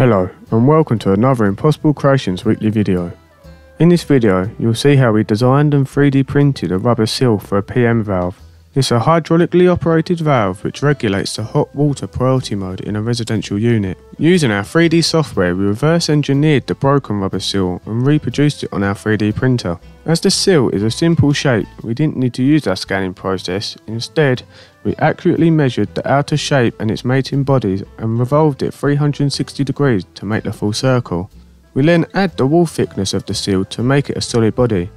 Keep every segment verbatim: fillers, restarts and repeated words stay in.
Hello and welcome to another Impossible Creations weekly video. In this video you'll see how we designed and three D printed a rubber seal for a P M valve. It's a hydraulically operated valve which regulates the hot water priority mode in a residential unit. Using our three D software we reverse engineered the broken rubber seal and reproduced it on our three D printer. As the seal is a simple shape we didn't need to use our scanning process. Instead we accurately measured the outer shape and its mating bodies and revolved it three hundred sixty degrees to make the full circle. We then add the wall thickness of the seal to make it a solid body.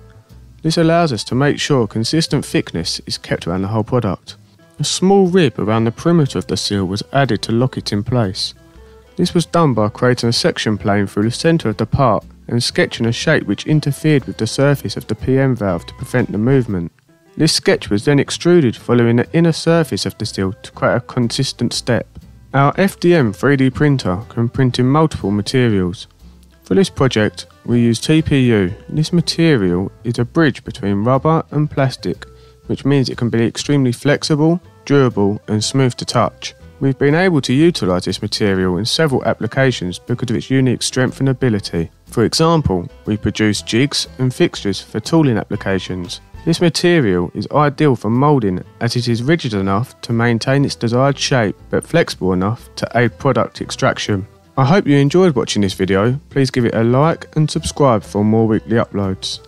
This allows us to make sure consistent thickness is kept around the whole product. A small rib around the perimeter of the seal was added to lock it in place. This was done by creating a section plane through the centre of the part and sketching a shape which interfered with the surface of the P M valve to prevent the movement. This sketch was then extruded following the inner surface of the seal to create a consistent step. Our F D M three D printer can print in multiple materials. For this project we use T P U. This material is a bridge between rubber and plastic, which means it can be extremely flexible, durable and smooth to touch. We've been able to utilise this material in several applications because of its unique strength and ability. For example, we produce jigs and fixtures for tooling applications. This material is ideal for moulding as it is rigid enough to maintain its desired shape but flexible enough to aid product extraction. I hope you enjoyed watching this video. Please give it a like and subscribe for more weekly uploads.